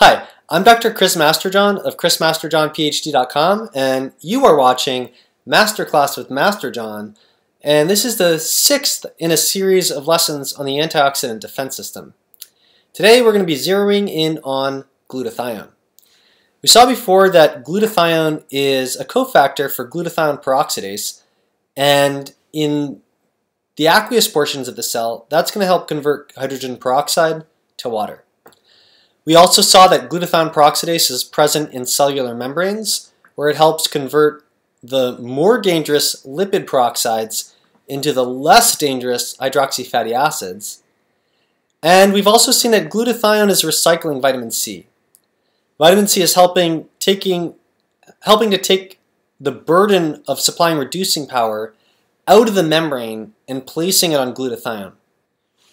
Hi, I'm Dr. Chris Masterjohn of chrismasterjohnphd.com, and you are watching Masterclass with Masterjohn, and this is the sixth in a series of lessons on the antioxidant defense system. Today we're going to be zeroing in on glutathione. We saw before that glutathione is a cofactor for glutathione peroxidase, and in the aqueous portions of the cell, that's going to help convert hydrogen peroxide to water. We also saw that glutathione peroxidase is present in cellular membranes, where it helps convert the more dangerous lipid peroxides into the less dangerous hydroxy fatty acids. And we've also seen that glutathione is recycling vitamin C. Vitamin C is helping to take the burden of supplying reducing power out of the membrane and placing it on glutathione.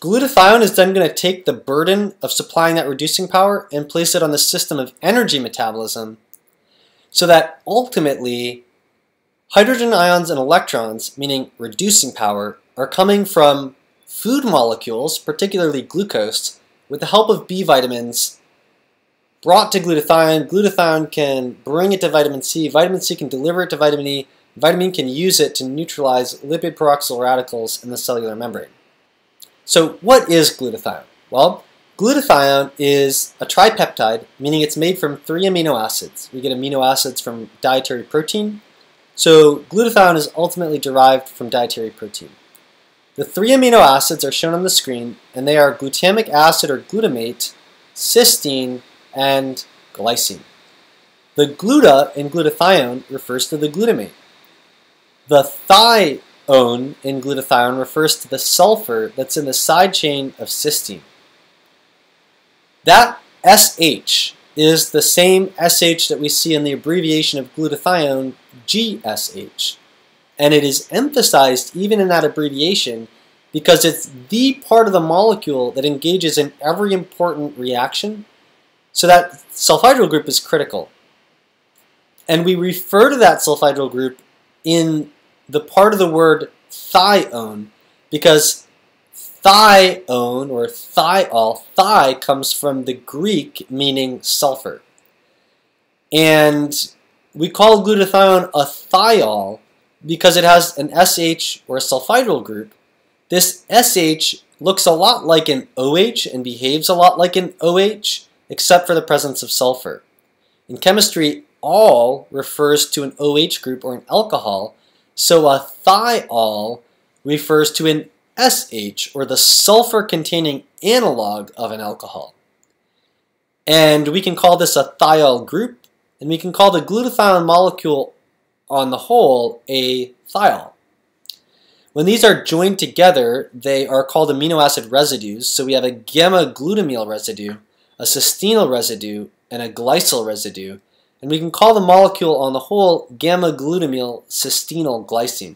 Glutathione is then going to take the burden of supplying that reducing power and place it on the system of energy metabolism so that ultimately hydrogen ions and electrons, meaning reducing power, are coming from food molecules, particularly glucose, with the help of B vitamins brought to glutathione. Glutathione can bring it to vitamin C can deliver it to vitamin E, vitamin E can use it to neutralize lipid peroxyl radicals in the cellular membrane. So what is glutathione? Well, glutathione is a tripeptide, meaning it's made from three amino acids. We get amino acids from dietary protein. So glutathione is ultimately derived from dietary protein. The three amino acids are shown on the screen, and they are glutamic acid or glutamate, cysteine, and glycine. The gluta in glutathione refers to the glutamate. The thione in glutathione refers to the sulfur that's in the side chain of cysteine. That SH is the same SH that we see in the abbreviation of glutathione, GSH. And it is emphasized even in that abbreviation because it's the part of the molecule that engages in every important reaction. So that sulfhydryl group is critical. And we refer to that sulfhydryl group in the part of the word thione, because thione or thiol, thi comes from the Greek meaning sulfur. And we call glutathione a thiol because it has an SH or a sulfhydryl group. This SH looks a lot like an OH and behaves a lot like an OH, except for the presence of sulfur. In chemistry, all refers to an OH group or an alcohol, so a thiol refers to an SH, or the sulfur-containing analog of an alcohol. And we can call this a thiol group, and we can call the glutathione molecule on the whole a thiol. When these are joined together, they are called amino acid residues, so we have a gamma-glutamyl residue, a cystinyl residue, and a glycyl residue. And we can call the molecule on the whole gamma-glutamyl cystinyl glycine.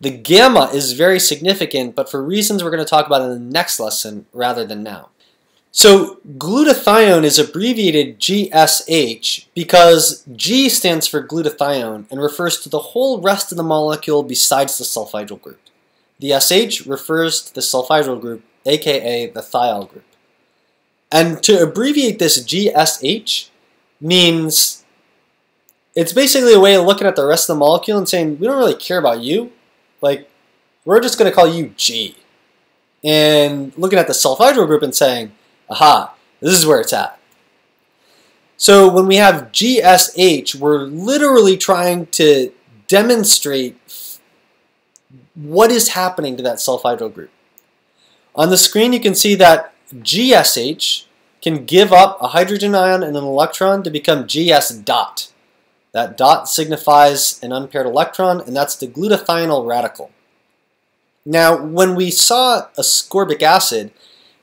The gamma is very significant, but for reasons we're going to talk about in the next lesson rather than now. So glutathione is abbreviated GSH because G stands for glutathione and refers to the whole rest of the molecule besides the sulfhydryl group. The SH refers to the sulfhydryl group, aka the thiol group. And to abbreviate this GSH means it's basically a way of looking at the rest of the molecule and saying, we don't really care about you. Like, we're just going to call you G. And looking at the sulfhydryl group and saying, aha, this is where it's at. So when we have GSH, we're literally trying to demonstrate what is happening to that sulfhydryl group. On the screen, you can see that GSH can give up a hydrogen ion and an electron to become GS dot. That dot signifies an unpaired electron, and that's the glutathionyl radical. Now, when we saw ascorbic acid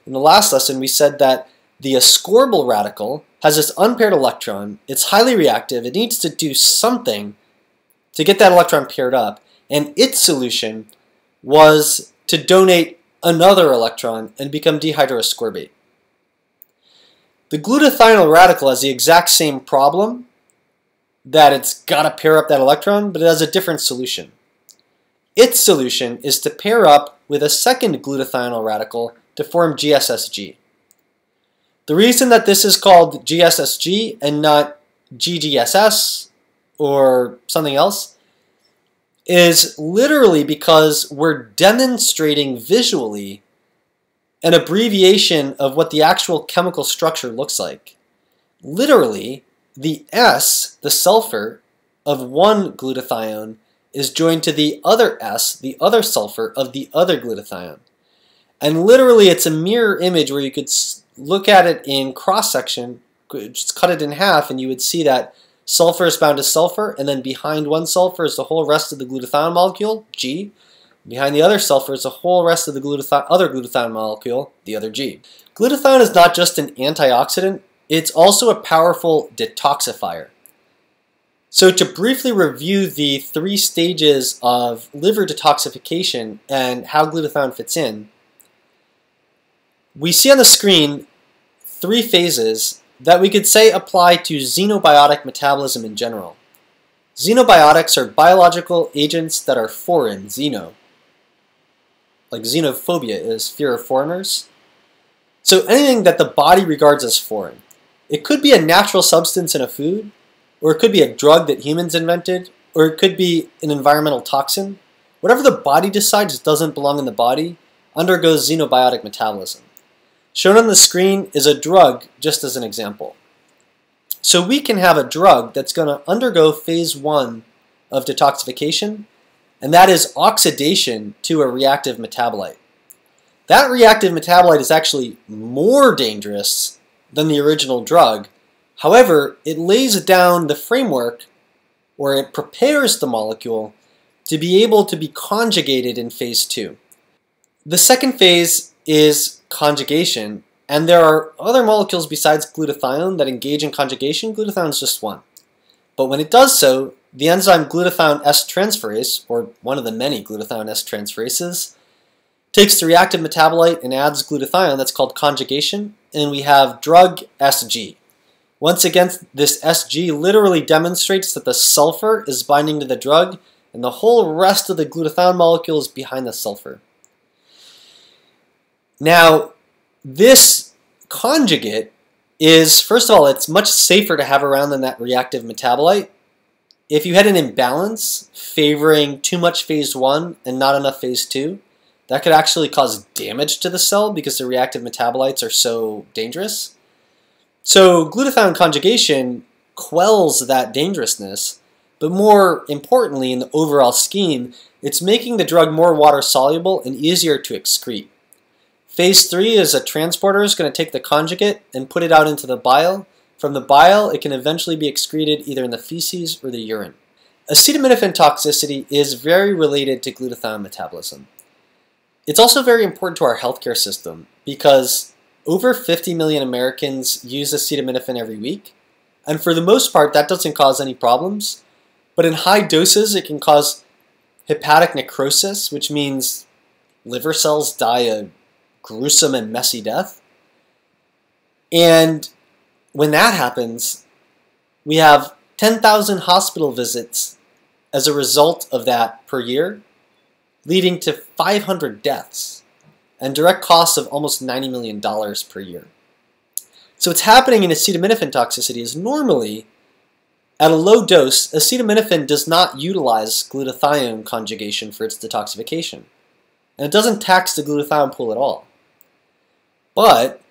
in the last lesson, we said that the ascorbyl radical has this unpaired electron. It's highly reactive. It needs to do something to get that electron paired up, and its solution was to donate another electron and become dehydroascorbate. The glutathionyl radical has the exact same problem, that it's got to pair up that electron, but it has a different solution. Its solution is to pair up with a second glutathionyl radical to form GSSG. The reason that this is called GSSG and not GGSS or something else is literally because we're demonstrating visually an abbreviation of what the actual chemical structure looks like. Literally, the S, the sulfur, of one glutathione is joined to the other S, the other sulfur, of the other glutathione. And literally, it's a mirror image where you could look at it in cross-section, just cut it in half, and you would see that sulfur is bound to sulfur, and then behind one sulfur is the whole rest of the glutathione molecule, G. Behind the other sulfur is the whole rest of the other glutathione molecule, the other G. Glutathione is not just an antioxidant, it's also a powerful detoxifier. So to briefly review the three stages of liver detoxification and how glutathione fits in, we see on the screen three phases that we could say apply to xenobiotic metabolism in general. Xenobiotics are biological agents that are foreign, xeno. Like xenophobia is fear of foreigners. So anything that the body regards as foreign. It could be a natural substance in a food, or it could be a drug that humans invented, or it could be an environmental toxin. Whatever the body decides doesn't belong in the body undergoes xenobiotic metabolism. Shown on the screen is a drug, just as an example. So we can have a drug that's going to undergo phase one of detoxification, and that is oxidation to a reactive metabolite. That reactive metabolite is actually more dangerous than the original drug. However, it lays down the framework, or it prepares the molecule to be able to be conjugated in phase two. The second phase is conjugation, and there are other molecules besides glutathione that engage in conjugation. Glutathione is just one. But when it does so, the enzyme glutathione S-transferase, or one of the many glutathione S-transferases, takes the reactive metabolite and adds glutathione. That's called conjugation, and we have drug SG. Once again, this SG literally demonstrates that the sulfur is binding to the drug, and the whole rest of the glutathione molecule is behind the sulfur. Now, this conjugate is, first of all, it's much safer to have around than that reactive metabolite. If you had an imbalance favoring too much phase one and not enough phase two, that could actually cause damage to the cell because the reactive metabolites are so dangerous. So glutathione conjugation quells that dangerousness, but more importantly in the overall scheme, it's making the drug more water-soluble and easier to excrete. Phase 3 is a transporter is going to take the conjugate and put it out into the bile. From the bile, it can eventually be excreted either in the feces or the urine. Acetaminophen toxicity is very related to glutathione metabolism. It's also very important to our healthcare system because over 50 million Americans use acetaminophen every week, and for the most part that doesn't cause any problems, but in high doses it can cause hepatic necrosis, which means liver cells die a gruesome and messy death. And when that happens, we have 10,000 hospital visits as a result of that per year, leading to 500 deaths and direct costs of almost $90 million per year. So what's happening in acetaminophen toxicity is normally at a low dose, acetaminophen does not utilize glutathione conjugation for its detoxification. And it doesn't tax the glutathione pool at all. But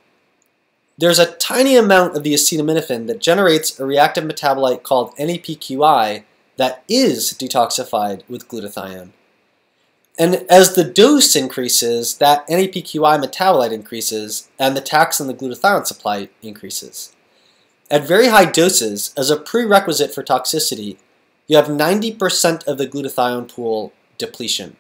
there's a tiny amount of the acetaminophen that generates a reactive metabolite called NAPQI that is detoxified with glutathione. And as the dose increases, that NAPQI metabolite increases and the tax on the glutathione supply increases. At very high doses, as a prerequisite for toxicity, you have 90% of the glutathione pool depletion.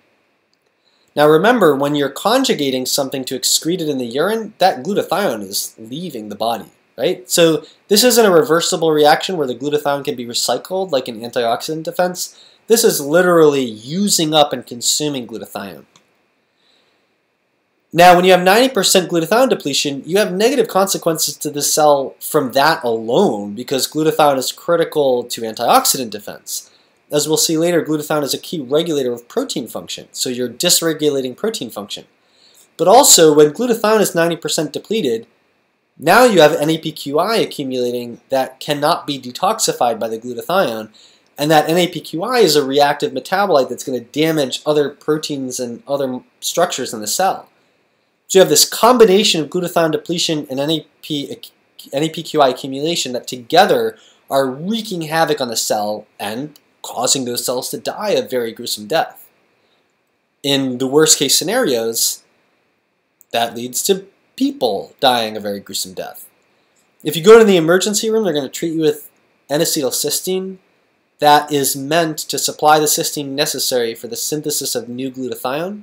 Now remember, when you're conjugating something to excrete it in the urine, that glutathione is leaving the body, right? So this isn't a reversible reaction where the glutathione can be recycled like an antioxidant defense. This is literally using up and consuming glutathione. Now when you have 90% glutathione depletion, you have negative consequences to the cell from that alone because glutathione is critical to antioxidant defense. As we'll see later, glutathione is a key regulator of protein function, so you're dysregulating protein function. But also, when glutathione is 90% depleted, Now you have NAPQI accumulating that cannot be detoxified by the glutathione, and that NAPQI is a reactive metabolite that's going to damage other proteins and other structures in the cell. So you have this combination of glutathione depletion and NAPQI accumulation that together are wreaking havoc on the cell and causing those cells to die a very gruesome death. In the worst case scenarios, that leads to people dying a very gruesome death. If you go to the emergency room, they're going to treat you with N-acetylcysteine that is meant to supply the cysteine necessary for the synthesis of new glutathione.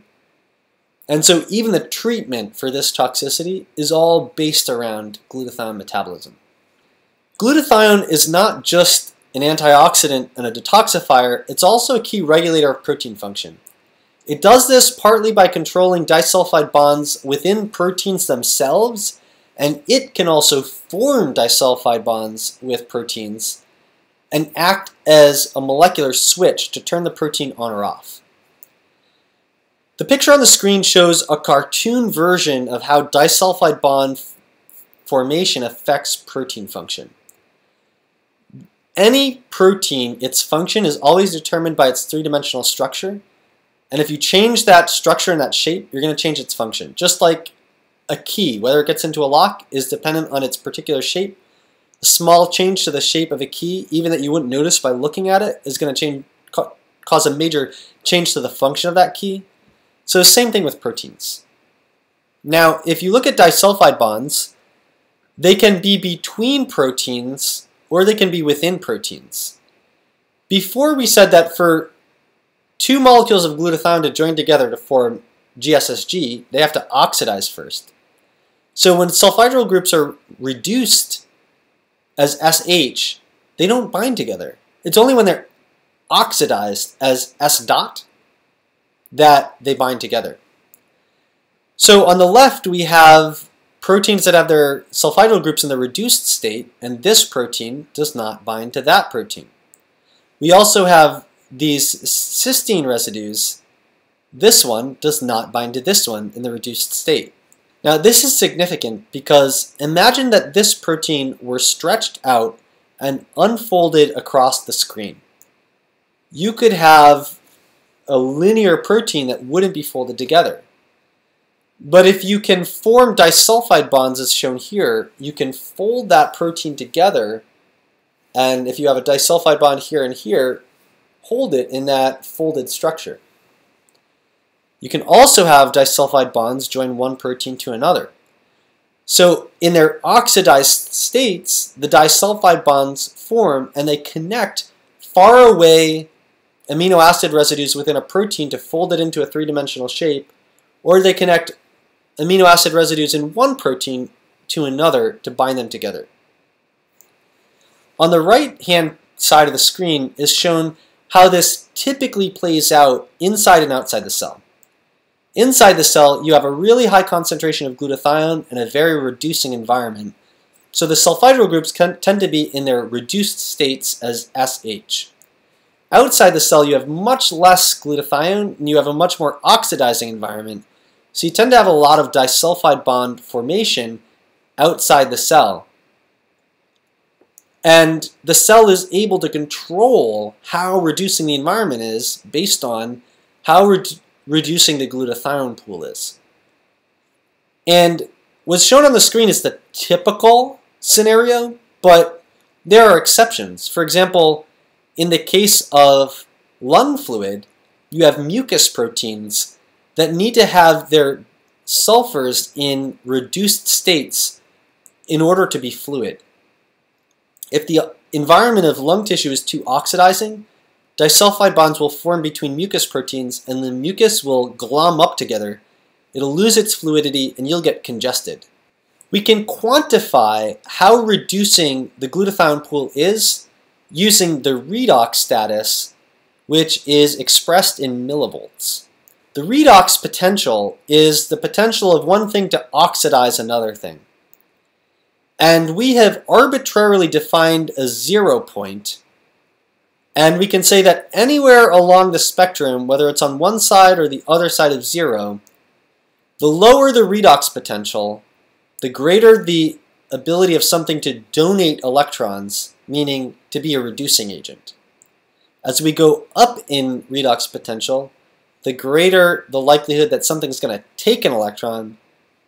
And so even the treatment for this toxicity is all based around glutathione metabolism. Glutathione is not just an antioxidant and a detoxifier, it's also a key regulator of protein function. It does this partly by controlling disulfide bonds within proteins themselves, and it can also form disulfide bonds with proteins and act as a molecular switch to turn the protein on or off. The picture on the screen shows a cartoon version of how disulfide bond formation affects protein function. Any protein, its function is always determined by its three-dimensional structure. And if you change that structure and that shape, you're going to change its function. Just like a key, whether it gets into a lock, is dependent on its particular shape. A small change to the shape of a key, even that you wouldn't notice by looking at it, is going to cause a major change to the function of that key. So same thing with proteins. Now, if you look at disulfide bonds, they can be between proteins or they can be within proteins. Before we said that for two molecules of glutathione to join together to form GSSG, they have to oxidize first. So when sulfhydryl groups are reduced as SH, they don't bind together. It's only when they're oxidized as S dot that they bind together. So on the left, we have proteins that have their sulfhydryl groups in the reduced state, and this protein does not bind to that protein. We also have these cysteine residues. This one does not bind to this one in the reduced state. Now this is significant because imagine that this protein were stretched out and unfolded across the screen. You could have a linear protein that wouldn't be folded together. But if you can form disulfide bonds as shown here, you can fold that protein together, and if you have a disulfide bond here and here, hold it in that folded structure. You can also have disulfide bonds join one protein to another. So in their oxidized states, the disulfide bonds form and they connect far away amino acid residues within a protein to fold it into a three-dimensional shape, or they connect amino acid residues in one protein to another to bind them together. On the right-hand side of the screen is shown how this typically plays out inside and outside the cell. Inside the cell, you have a really high concentration of glutathione in a very reducing environment, so the sulfhydryl groups tend to be in their reduced states as SH. Outside the cell, you have much less glutathione, and you have a much more oxidizing environment, so you tend to have a lot of disulfide bond formation outside the cell. And the cell is able to control how reducing the environment is based on how reducing the glutathione pool is. And what's shown on the screen is the typical scenario, but there are exceptions. For example, in the case of lung fluid, you have mucus proteins that need to have their sulfurs in reduced states in order to be fluid. If the environment of lung tissue is too oxidizing, disulfide bonds will form between mucus proteins and the mucus will glom up together. It'll lose its fluidity and you'll get congested. We can quantify how reducing the glutathione pool is using the redox status, which is expressed in millivolts. The redox potential is the potential of one thing to oxidize another thing. And we have arbitrarily defined a 0 point, and we can say that anywhere along the spectrum, whether it's on one side or the other side of 0, the lower the redox potential, the greater the ability of something to donate electrons, meaning to be a reducing agent. As we go up in redox potential, the greater the likelihood that something's going to take an electron,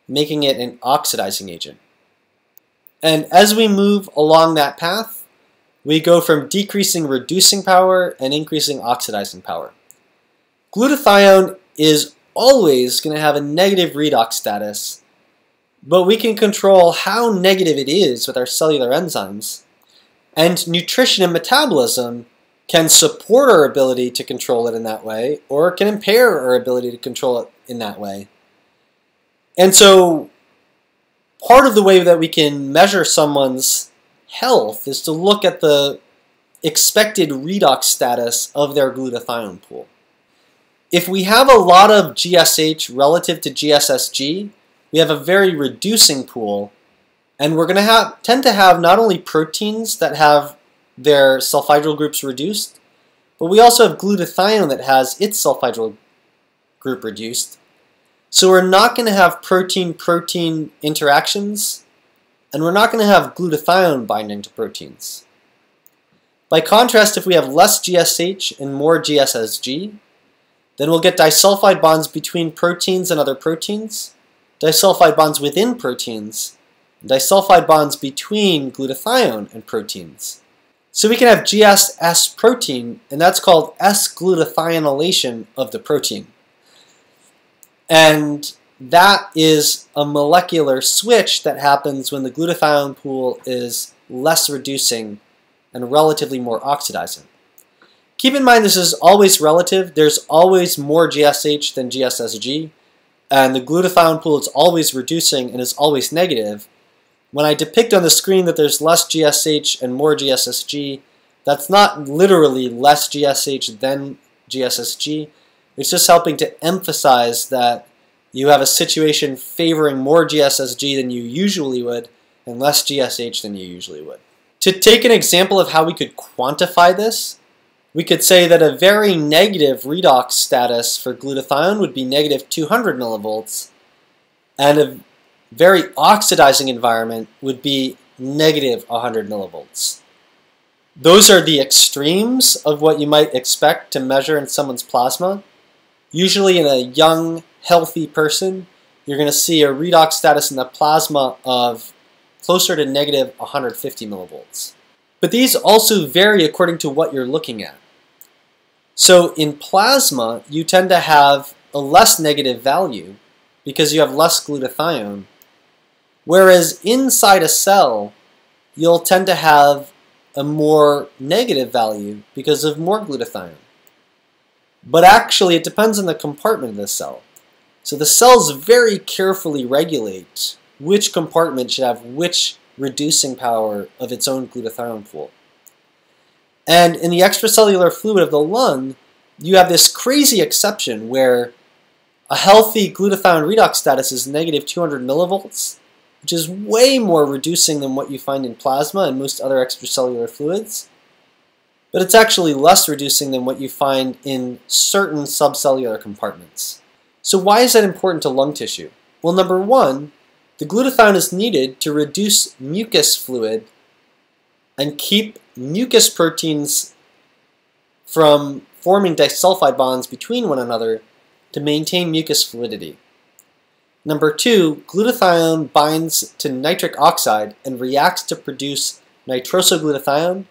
making it an oxidizing agent. And as we move along that path, we go from decreasing reducing power and increasing oxidizing power. Glutathione is always going to have a negative redox status, but we can control how negative it is with our cellular enzymes, and nutrition and metabolism can support our ability to control it in that way, or it can impair our ability to control it in that way. And so part of the way that we can measure someone's health is to look at the expected redox status of their glutathione pool. If we have a lot of GSH relative to GSSG, we have a very reducing pool, and we're going to tend to have not only proteins that have their sulfhydryl groups reduced, but we also have glutathione that has its sulfhydryl group reduced. So we're not going to have protein-protein interactions, and we're not going to have glutathione binding to proteins. By contrast, if we have less GSH and more GSSG, then we'll get disulfide bonds between proteins and other proteins, disulfide bonds within proteins, and disulfide bonds between glutathione and proteins. So we can have GSS protein, and that's called S-glutathionylation of the protein. And that is a molecular switch that happens when the glutathione pool is less reducing and relatively more oxidizing. Keep in mind this is always relative. There's always more GSH than GSSG, and the glutathione pool is always reducing and is always negative. When I depict on the screen that there's less GSH and more GSSG, that's not literally less GSH than GSSG. It's just helping to emphasize that you have a situation favoring more GSSG than you usually would and less GSH than you usually would. To take an example of how we could quantify this, we could say that a very negative redox status for glutathione would be negative 200 millivolts, and a very oxidizing environment would be negative 100 millivolts. Those are the extremes of what you might expect to measure in someone's plasma. Usually in a young, healthy person, you're going to see a redox status in the plasma of closer to negative 150 millivolts. But these also vary according to what you're looking at. So in plasma, you tend to have a less negative value because you have less glutathione, whereas inside a cell, you'll tend to have a more negative value because of more glutathione. But actually, it depends on the compartment of the cell. So the cells very carefully regulate which compartment should have which reducing power of its own glutathione pool. And in the extracellular fluid of the lung, you have this crazy exception where a healthy glutathione redox status is negative 200 millivolts, which is way more reducing than what you find in plasma and most other extracellular fluids. But it's actually less reducing than what you find in certain subcellular compartments. So why is that important to lung tissue? Well, number one, the glutathione is needed to reduce mucus fluid and keep mucus proteins from forming disulfide bonds between one another to maintain mucus fluidity. Number two, glutathione binds to nitric oxide and reacts to produce nitrosoglutathione.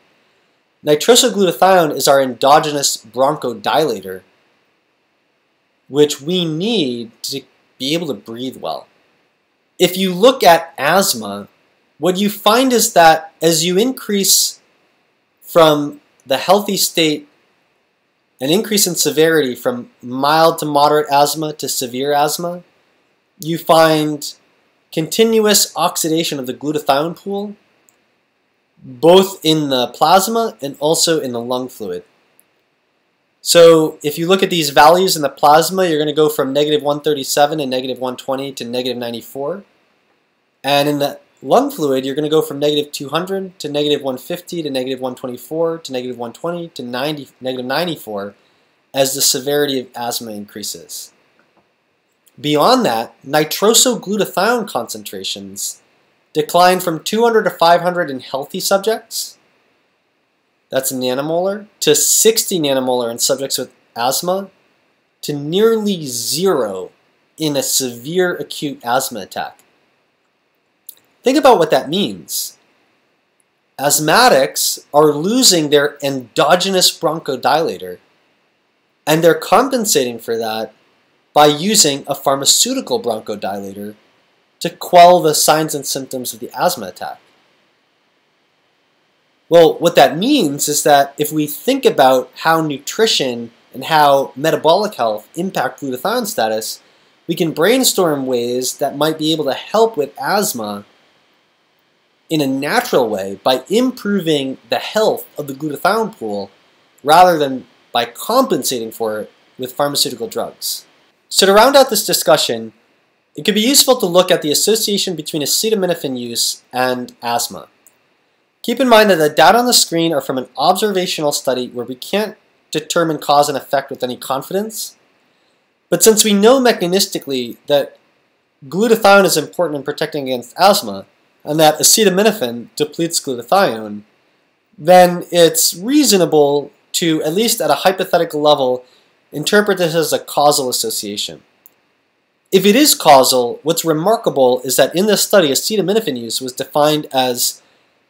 Nitrosoglutathione is our endogenous bronchodilator, which we need to be able to breathe well. If you look at asthma, what you find is that as you increase from the healthy state, an increase in severity from mild to moderate asthma to severe asthma, you find continuous oxidation of the glutathione pool, both in the plasma and also in the lung fluid. So if you look at these values in the plasma, you're going to go from negative 137 and negative 120 to negative 94. And in the lung fluid, you're going to go from negative 200 to negative 150 to negative 124 to negative 120 to negative 94 as the severity of asthma increases. Beyond that, nitrosoglutathione concentrations declined from 200 to 500 in healthy subjects, that's nanomolar, to 60 nanomolar in subjects with asthma, to nearly zero in a severe acute asthma attack. Think about what that means. Asthmatics are losing their endogenous bronchodilator, and they're compensating for that by using a pharmaceutical bronchodilator to quell the signs and symptoms of the asthma attack. Well, what that means is that if we think about how nutrition and how metabolic health impact glutathione status, we can brainstorm ways that might be able to help with asthma in a natural way by improving the health of the glutathione pool rather than by compensating for it with pharmaceutical drugs. So to round out this discussion, it could be useful to look at the association between acetaminophen use and asthma. Keep in mind that the data on the screen are from an observational study where we can't determine cause and effect with any confidence. But since we know mechanistically that glutathione is important in protecting against asthma, and that acetaminophen depletes glutathione, then it's reasonable to, at least at a hypothetical level, interpret this as a causal association. If it is causal, what's remarkable is that in this study, acetaminophen use was defined as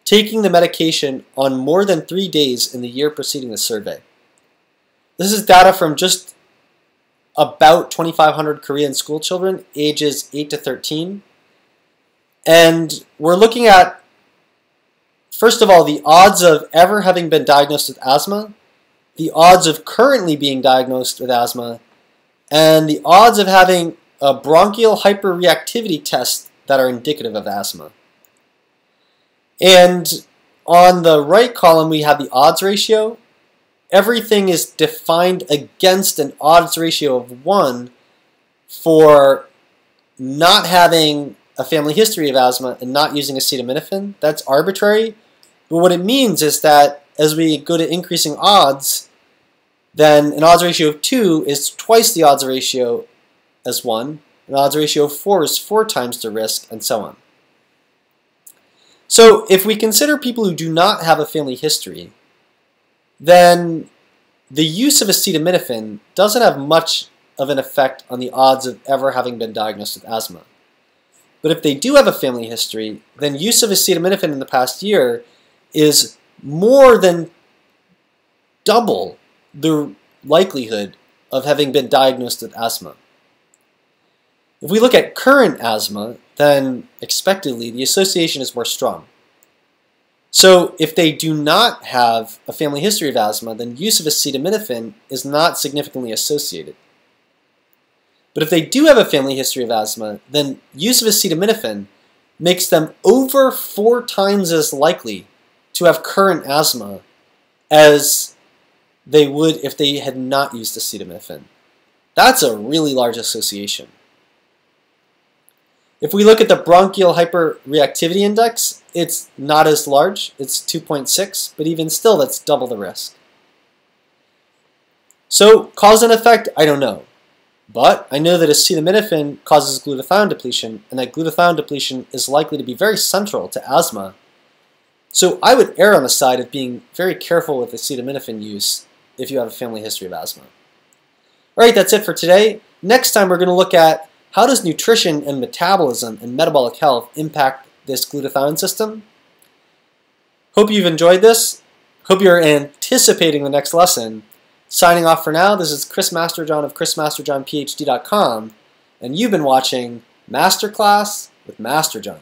taking the medication on more than 3 days in the year preceding the survey. This is data from just about 2,500 Korean school children, ages 8 to 13. And we're looking at, first of all, the odds of ever having been diagnosed with asthma, the odds of currently being diagnosed with asthma, and the odds of having a bronchial hyperreactivity test that are indicative of asthma. And on the right column, we have the odds ratio. Everything is defined against an odds ratio of 1 for not having a family history of asthma and not using acetaminophen. That's arbitrary. But what it means is that as we go to increasing odds, then an odds ratio of 2 is twice the odds ratio as 1. An odds ratio of 4 is 4 times the risk, and so on. So if we consider people who do not have a family history, then the use of acetaminophen doesn't have much of an effect on the odds of ever having been diagnosed with asthma. But if they do have a family history, then use of acetaminophen in the past year is more than double the likelihood of having been diagnosed with asthma. If we look at current asthma, then expectedly the association is more strong. So if they do not have a family history of asthma, then use of acetaminophen is not significantly associated. But if they do have a family history of asthma, then use of acetaminophen makes them over 4 times as likely to have current asthma as they would if they had not used acetaminophen. That's a really large association. If we look at the bronchial hyperreactivity index, it's not as large, it's 2.6, but even still, that's double the risk. So cause and effect, I don't know. But I know that acetaminophen causes glutathione depletion, and that glutathione depletion is likely to be very central to asthma. So I would err on the side of being very careful with acetaminophen use if you have a family history of asthma. All right, that's it for today. Next time, we're going to look at how does nutrition and metabolism and metabolic health impact this glutathione system. Hope you've enjoyed this. Hope you're anticipating the next lesson. Signing off for now, this is Chris Masterjohn of chrismasterjohnphd.com, and you've been watching Masterclass with Masterjohn.